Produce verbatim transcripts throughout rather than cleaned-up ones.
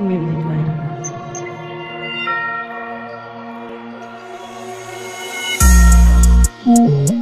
Music Light. Mm-hmm.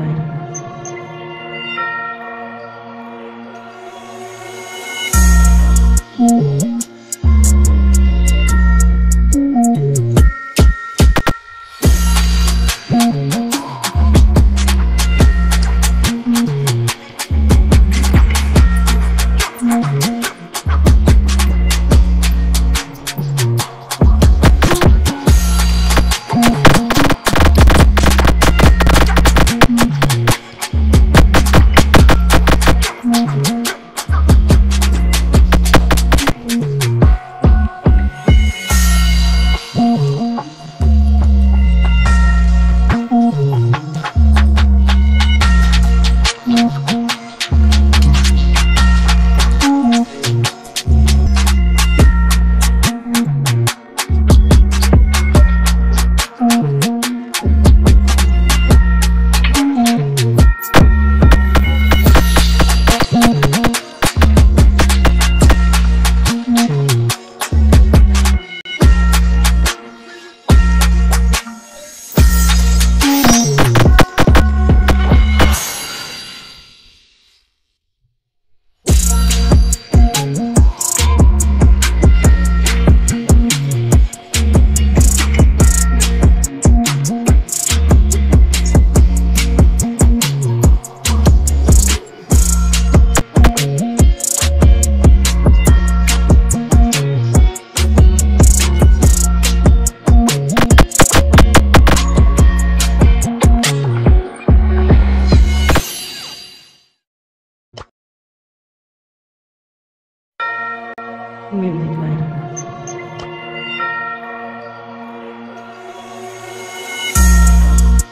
Music Light. Mm-hmm. Music Light.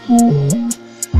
Mm-hmm.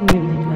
Mm-hmm.